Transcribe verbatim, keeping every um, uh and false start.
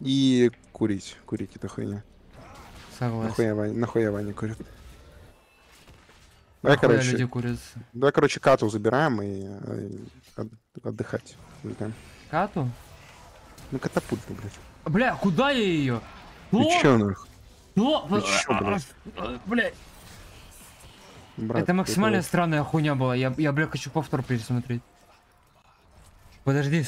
И курить. Курить это хуйня. Согласен. Нахуя Ваня курит? Давай, нахуя короче, люди курят? Давай, короче, Кату забираем и, и отдыхать. Кату? Ну, катапульту, блядь. Бля, куда я ее? Че нах? Ну, блядь. Брат, это максимально это... странная хуйня была. Я, я, бля, хочу повтор пересмотреть. Подожди,